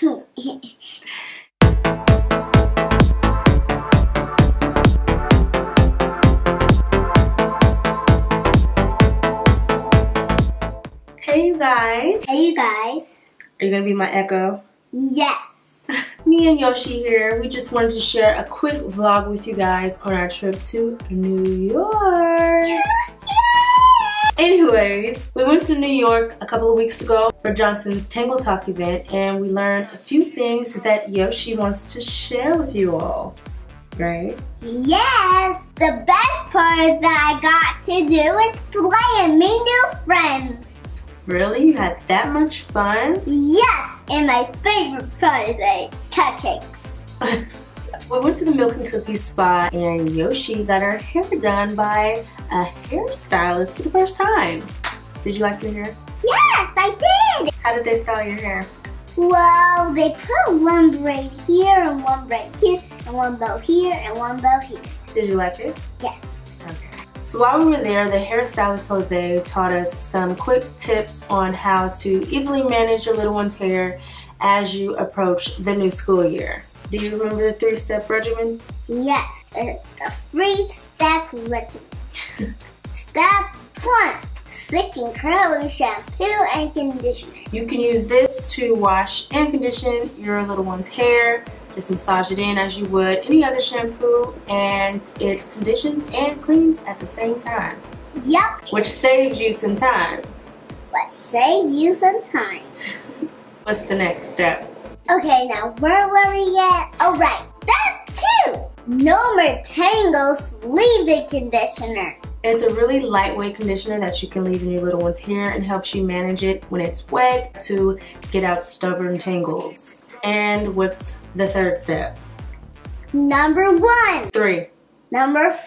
Hey you guys. Hey you guys. Are you gonna be my echo? Yes. Me and Yoshi here. We just wanted to share a quick vlog with you guys on our trip to New York. Yeah. Anyways, we went to New York a couple of weeks ago for Johnson's Tangle Talk event, and we learned a few things that Yoshi wants to share with you all, right? Yes! The best part that I got to do is play and meet new friends. Really? You had that much fun? Yes! And my favorite part is cupcakes. We went to the Milk and Cookie spa, and Yoshi got her hair done by a hairstylist for the first time. Did you like your hair? Yes, I did! How did they style your hair? Well, they put one braid here, and one braid here, and one bow here, and one bow here. Did you like it? Yes. Okay. So while we were there, the hairstylist Jose taught us some quick tips on how to easily manage your little one's hair as you approach the new school year. Do you remember the three-step regimen? Yes, it's a three-step regimen. Step 1, Thick and Curly Shampoo and Conditioner. You can use this to wash and condition your little one's hair. Just massage it in as you would any other shampoo, and it conditions and cleans at the same time. Yep. Which saves you some time. Which saves you some time. What's the next step? Okay, now where were we at? Alright, step 2! No More Tangles Leave-in Conditioner. It's a really lightweight conditioner that you can leave in your little one's hair and helps you manage it when it's wet to get out stubborn tangles. And what's the third step? Number 1. 3. Number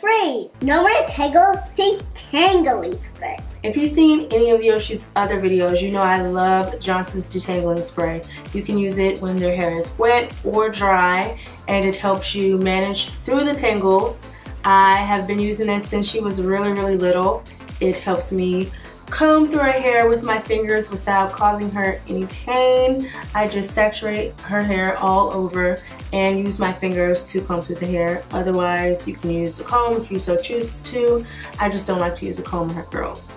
3, No More Tangles Detangling Spray. If you've seen any of Yoshi's other videos, you know I love Johnson's Detangling Spray. You can use it when their hair is wet or dry, and it helps you manage through the tangles. I have been using this since she was really, really little. It helps me comb through her hair with my fingers without causing her any pain. I just saturate her hair all over and use my fingers to comb through the hair. Otherwise, you can use a comb if you so choose to. I just don't like to use a comb in her curls.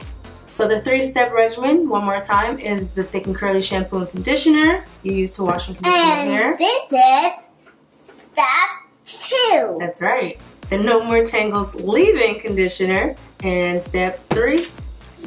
So the three-step regimen, one more time, is the Thick and Curly Shampoo and Conditioner you use to wash and condition your hair. And this is step 2. That's right. The No More Tangles Leave-in Conditioner. And step 3.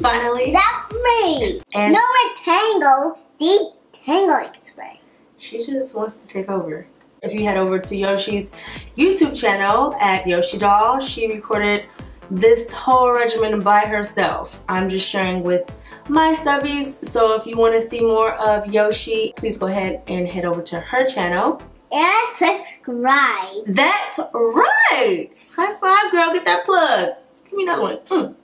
Finally, Step 3! No More Tangle Detangling Spray. She just wants to take over. If you head over to Yoshi's YouTube channel at Yoshi Doll, she recorded this whole regimen by herself. I'm just sharing with my subbies, so if you want to see more of Yoshi, please go ahead and head over to her channel. And subscribe. That's right! High five, girl, get that plug. Give me another one.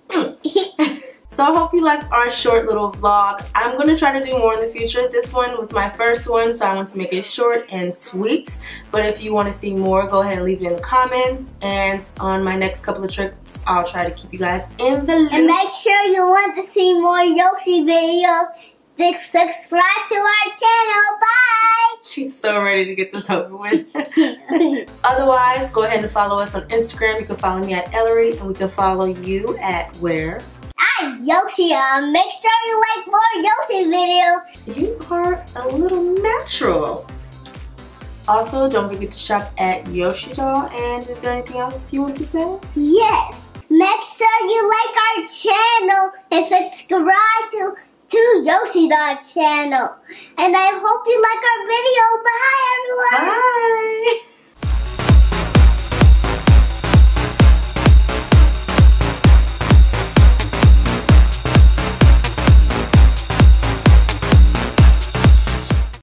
So I hope you liked our short little vlog. I'm going to try to do more in the future. This one was my first one, so I want to make it short and sweet. But if you want to see more, go ahead and leave it in the comments. And on my next couple of trips, I'll try to keep you guys in the loop. And make sure you want to see more Yoshi videos. Subscribe to our channel. Bye! She's so ready to get this over with. Otherwise, go ahead and follow us on Instagram. You can follow me at Ellarie, and we can follow you at where? Yoshi, make sure you like more Yoshi videos. You are a little natural. Also, don't forget to shop at Yoshi Doll. And is there anything else you want to say? Yes. Make sure you like our channel and subscribe to Yoshi Doll channel. And I hope you like our video. Bye, everyone. Bye.